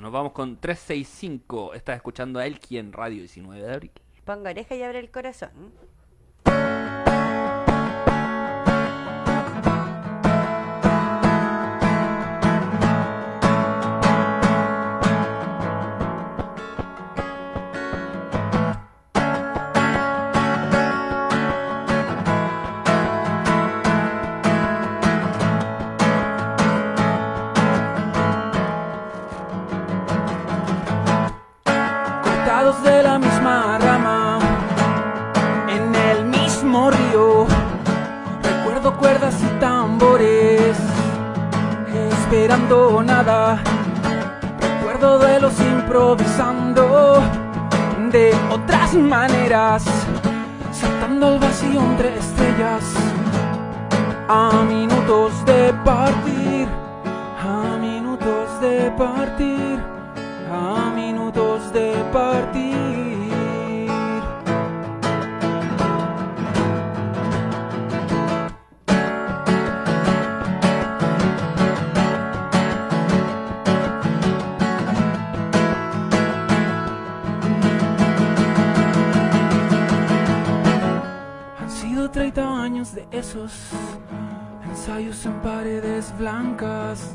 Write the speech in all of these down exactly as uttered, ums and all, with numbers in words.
Nos vamos con tres seis cinco. Estás escuchando a Elki en Radio diecinueve de Abril. Ponga oreja y abre el corazón. De la misma rama, en el mismo río, recuerdo cuerdas y tambores, esperando nada, recuerdo de los improvisando, de otras maneras, saltando al vacío entre estrellas, a minutos de partir, a minutos de partir, a minutos de partir. Han sido treinta años de esos ensayos en paredes blancas,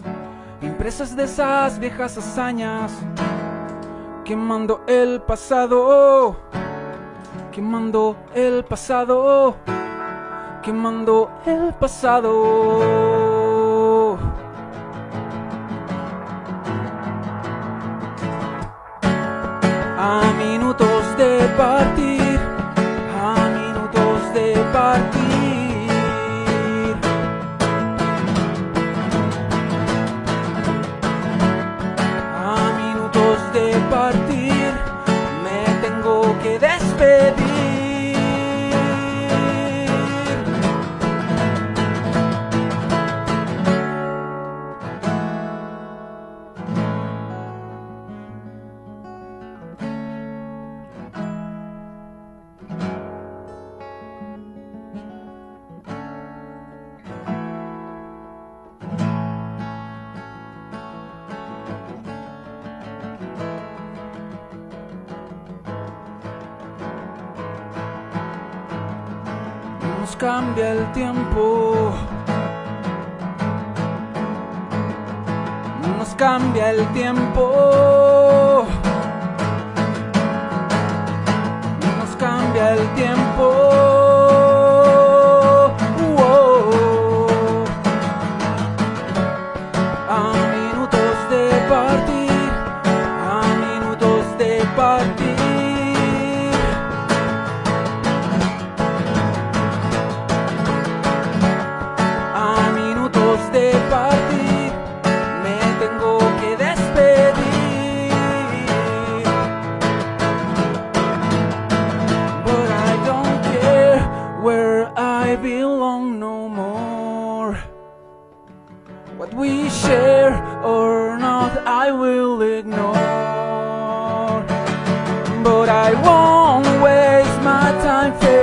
impresas de esas viejas hazañas, quemando el pasado, quemando el pasado, quemando el pasado. A minutos de partir, a minutos de partir. Partir, me tengo que despedir. Nos cambia el tiempo, nos cambia el tiempo, nos cambia el tiempo. Wow. A minutos de partir, a minutos de partir. What we share or not, I will ignore, but I won't waste my time for